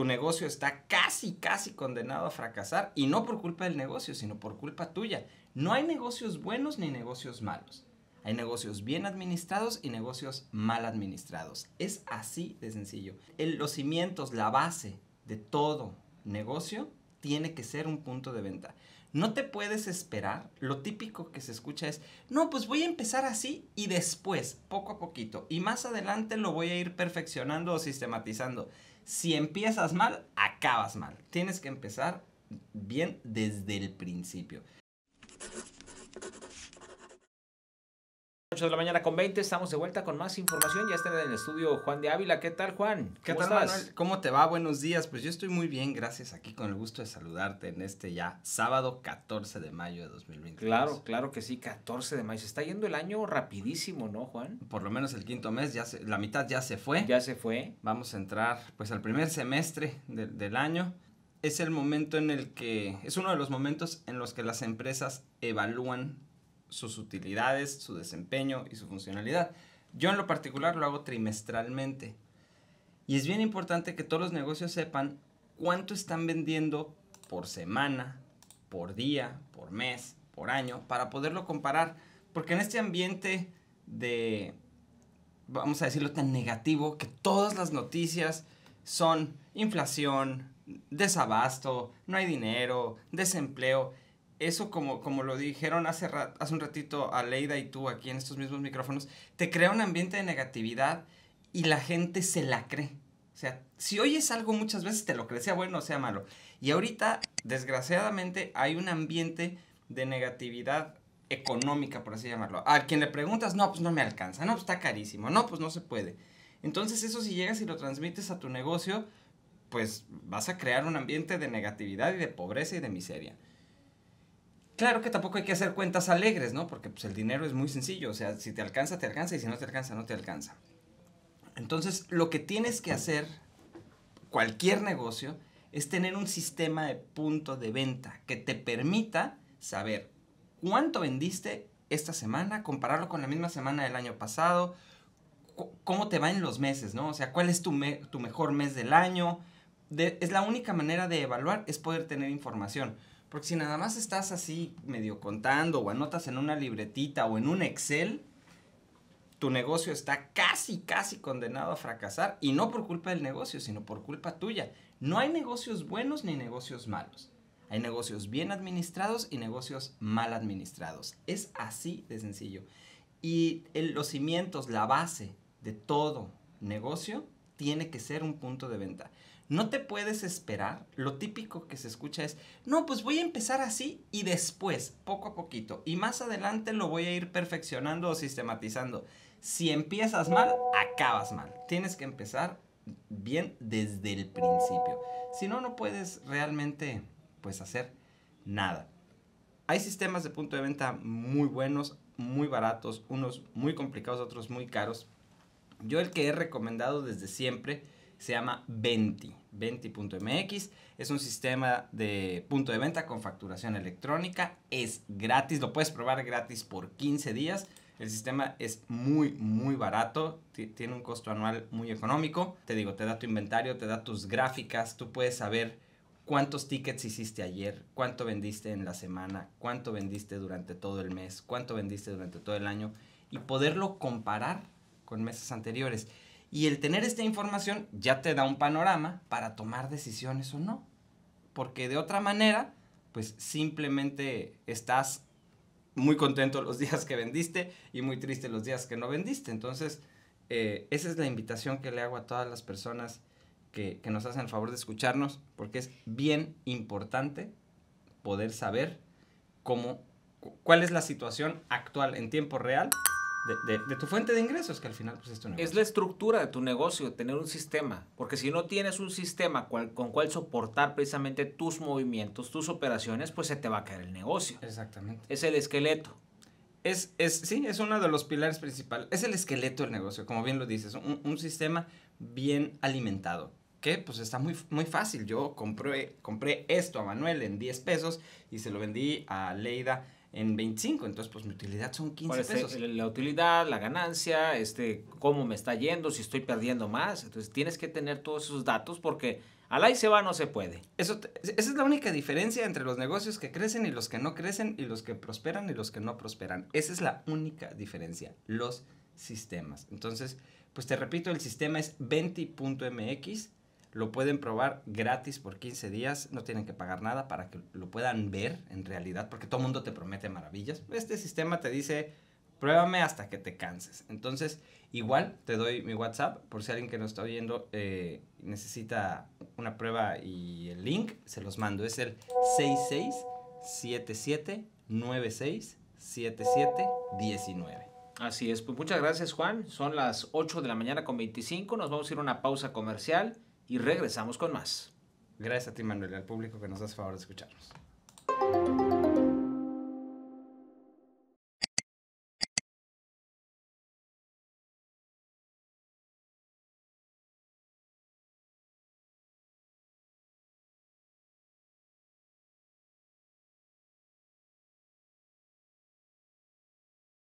tu negocio está casi condenado a fracasar, y no por culpa del negocio, sino por culpa tuya. No hay negocios buenos ni negocios malos. Hay negocios bien administrados y negocios mal administrados. Es así de sencillo. Los cimientos, la base de todo negocio tiene que ser un punto de venta. No te puedes esperar. Lo típico que se escucha es, no, pues voy a empezar así y después, poco a poquito, y más adelante lo voy a ir perfeccionando o sistematizando. Si empiezas mal, acabas mal. Tienes que empezar bien desde el principio. 8 de la mañana con 20, estamos de vuelta con más información. Ya está en el estudio Juan de Ávila. ¿Qué tal, Juan? ¿Qué tal, Manuel? ¿Cómo te va? Buenos días. Pues yo estoy muy bien, gracias, aquí con el gusto de saludarte en este ya sábado 14 de mayo de 2022. Claro, claro que sí, 14 de mayo. Se está yendo el año rapidísimo, ¿no, Juan? Por lo menos el quinto mes, la mitad ya se fue. Ya se fue. Vamos a entrar pues al primer semestre del año. Es el momento en el que, es uno de los momentos en los que las empresas evalúan sus utilidades, su desempeño y su funcionalidad. Yo en lo particular lo hago trimestralmente. Y es bien importante que todos los negocios sepan cuánto están vendiendo por semana, por día, por mes, por año, para poderlo comparar. Porque en este ambiente de, vamos a decirlo, tan negativo, que todas las noticias son inflación, desabasto, no hay dinero, desempleo. Eso, como lo dijeron hace un ratito Aleida y tú aquí en estos mismos micrófonos, te crea un ambiente de negatividad y la gente se la cree. O sea, si oyes algo muchas veces te lo crees, sea bueno o sea malo. Y ahorita, desgraciadamente, hay un ambiente de negatividad económica, por así llamarlo. A quien le preguntas, no, pues no me alcanza, no, pues está carísimo, no, pues no se puede. Entonces eso, si llegas y lo transmites a tu negocio, pues vas a crear un ambiente de negatividad y de pobreza y de miseria. Claro que tampoco hay que hacer cuentas alegres, ¿no? Porque pues el dinero es muy sencillo. O sea, si te alcanza, te alcanza. Y si no te alcanza, no te alcanza. Entonces, lo que tienes que hacer, cualquier negocio, es tener un sistema de punto de venta que te permita saber cuánto vendiste esta semana, compararlo con la misma semana del año pasado, cómo te va en los meses, ¿no? O sea, cuál es tu mejor mes del año. Es la única manera de evaluar, es poder tener información. Porque si nada más estás así medio contando o anotas en una libretita o en un Excel, tu negocio está casi condenado a fracasar, y no por culpa del negocio, sino por culpa tuya. No hay negocios buenos ni negocios malos. Hay negocios bien administrados y negocios mal administrados. Es así de sencillo. Y los cimientos, la base de todo negocio tiene que ser un punto de venta. No te puedes esperar. Lo típico que se escucha es, no, pues voy a empezar así y después, poco a poquito, y más adelante lo voy a ir perfeccionando o sistematizando. Si empiezas mal, acabas mal. Tienes que empezar bien desde el principio. Si no, no puedes realmente, pues, hacer nada. Hay sistemas de punto de venta muy buenos, muy baratos, unos muy complicados, otros muy caros. Yo el que he recomendado desde siempre se llama Ventti. Ventti.mx es un sistema de punto de venta con facturación electrónica. Es gratis, lo puedes probar gratis por 15 días. El sistema es muy barato, tiene un costo anual muy económico. Te digo, te da tu inventario, te da tus gráficas, tú puedes saber cuántos tickets hiciste ayer, cuánto vendiste en la semana, cuánto vendiste durante todo el mes, cuánto vendiste durante todo el año, y poderlo comparar con meses anteriores. Y el tener esta información ya te da un panorama para tomar decisiones o no. Porque de otra manera, pues simplemente estás muy contento los días que vendiste y muy triste los días que no vendiste. Entonces, esa es la invitación que le hago a todas las personas que nos hacen el favor de escucharnos, porque es bien importante poder saber cuál es la situación actual en tiempo real de tu fuente de ingresos, que al final pues, es tu negocio. Es la estructura de tu negocio, tener un sistema. Porque si no tienes un sistema con cual soportar precisamente tus movimientos, tus operaciones, pues se te va a caer el negocio. Exactamente. Es el esqueleto. Sí, es uno de los pilares principales. Es el esqueleto del negocio, como bien lo dices. Un sistema bien alimentado. Que pues está muy fácil. Yo compré esto a Manuel en 10 pesos y se lo vendí a Aleida en 25, entonces pues mi utilidad son 15 pesos. La utilidad, la ganancia, cómo me está yendo, si estoy perdiendo más. Entonces tienes que tener todos esos datos porque al ahí se va no se puede. Esa es la única diferencia entre los negocios que crecen y los que no crecen, y los que prosperan y los que no prosperan. Esa es la única diferencia, los sistemas. Entonces, pues te repito, el sistema es Ventti.mx. Lo pueden probar gratis por 15 días, no tienen que pagar nada para que lo puedan ver en realidad, porque todo el mundo te promete maravillas. Este sistema te dice, pruébame hasta que te canses. Entonces, igual te doy mi WhatsApp, por si alguien que nos está oyendo necesita una prueba y el link, se los mando. Es el 6677967719. Así es, pues muchas gracias, Juan. Son las 8:25 de la mañana, nos vamos a ir a una pausa comercial. Y regresamos con más. Gracias a ti, Manuel, al público que nos hace favor de escucharnos.